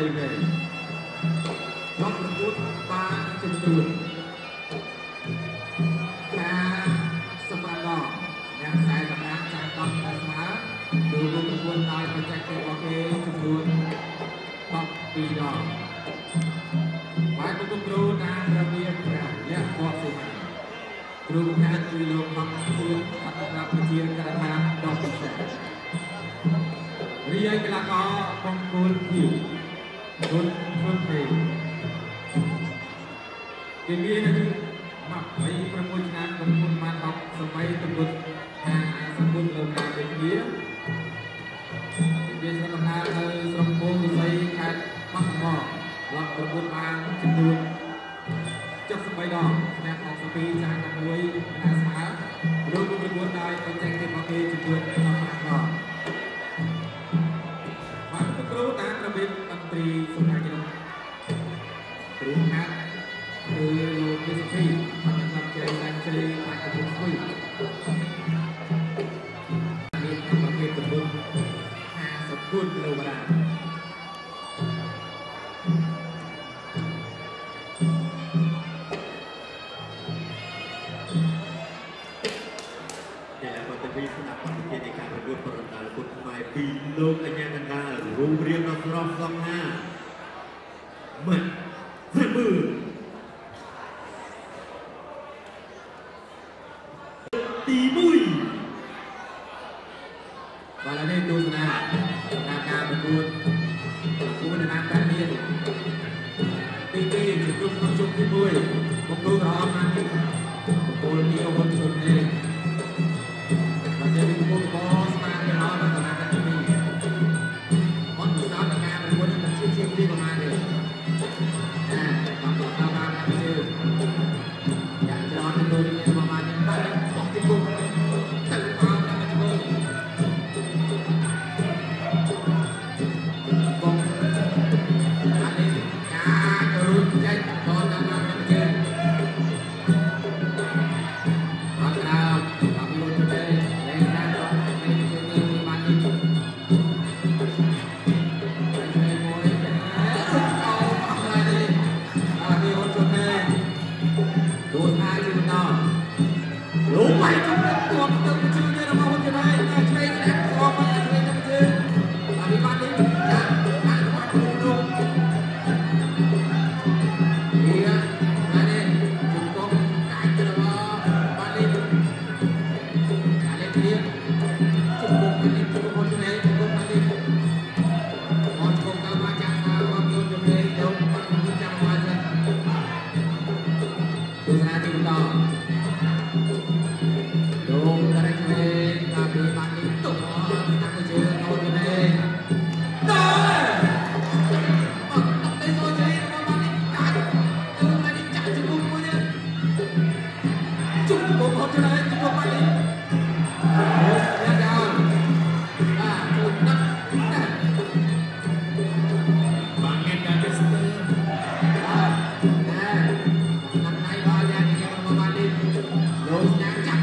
giây về góc phút 3/4. Cha Savano đang sai và đang trang tâm đã phá đối với các quân tài và chạy kèo bóng kê chung luôn bọc tì đỏ và các quân đô đang ra miệng và nhạc bọt sự mạnh rung khát tùy lộn bọc xuyên và tập lạc của chiếc cả tháng đọc bình sẻ riêng là có bóng côn thiểu quân phân thầy tiền viên là chứ mặc mấy phần môi trang của quân màn bọc sơ máy tâm quân hàng sơ quân lộn bạc đến nghĩa tiền viên sơ lạc ơi sơ mô xây khát mắc mò lọc tâm quân màn chân đuôi chất sơ máy đỏ nhạc học sơ phí trang tâm muối là xá đối với quân quân đai có tranh thêm bọc kê chân đuôi để bọc màn đỏ thì không ai đâu thứ khác từ Lucy và những năm chơi đang chơi tại các vùng quê miền Nam và miền Trung Hà Sóc Quân Lầu Đà đây là một tivi sinh hoạt của người Việt Nam và được phần nào của mai Pilo anh em anh ta rung rinh nó rong rong ha mình rất mưa tí mùi và là nên đôi là ca một buồn là ta điên tí tí chỉ chung không chung tí mùi một đôi đó mà một đôi nhiều hơn chút này và chơi một buồn có sang cái đó là ta đi vào màn được à và một tao ba năm chưa dặn cho nó tôi đi vào màn những ba năm một cái cung tự vào là cái cung cung anh em cả đội chạy con tao ba năm chưa bắt đầu bắt luôn cho đây lên ra đó lên chơi như màn đi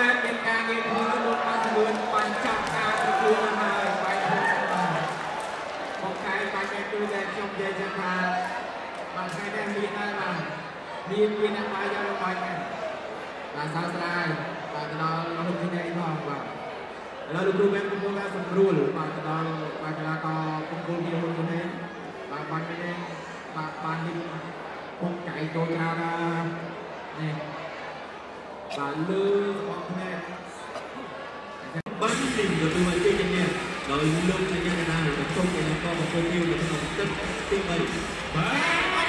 Đội lưu cho gia đình nào tập trung để làm con một mục tiêu là một tích